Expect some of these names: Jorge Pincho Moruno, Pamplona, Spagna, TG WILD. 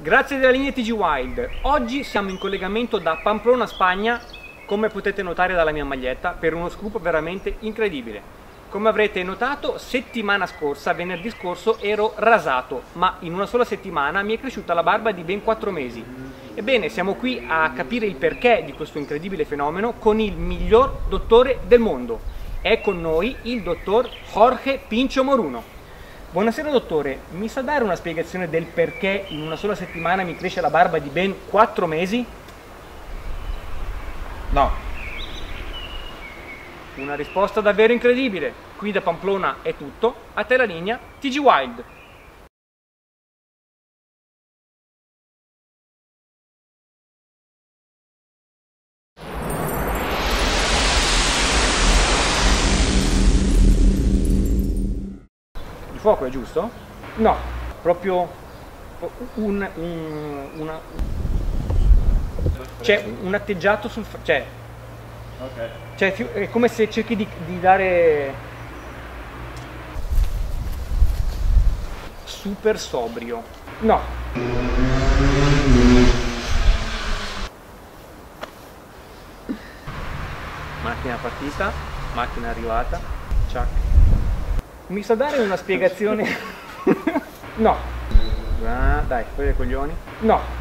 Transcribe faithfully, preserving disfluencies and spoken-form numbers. Grazie della linea T G Wild, oggi siamo in collegamento da Pamplona, Spagna, come potete notare dalla mia maglietta, per uno scoop veramente incredibile. Come avrete notato, settimana scorsa, venerdì scorso, ero rasato, ma in una sola settimana mi è cresciuta la barba di ben quattro mesi. Ebbene, siamo qui a capire il perché di questo incredibile fenomeno con il miglior dottore del mondo. È con noi il dottor Jorge Pincho Moruno. Buonasera dottore, mi sa dare una spiegazione del perché in una sola settimana mi cresce la barba di ben quattro mesi? No. Una risposta davvero incredibile. Qui da Pamplona è tutto, a te la linea T G Wild. Fuoco, è giusto? No, proprio un, un una... c'è un atteggiato sul... cioè, okay. Cioè è come se cerchi di, di dare super sobrio. No, macchina partita, macchina arrivata, ciak. Mi sa dare una spiegazione? No. Ah, dai, fuori dai coglioni. No.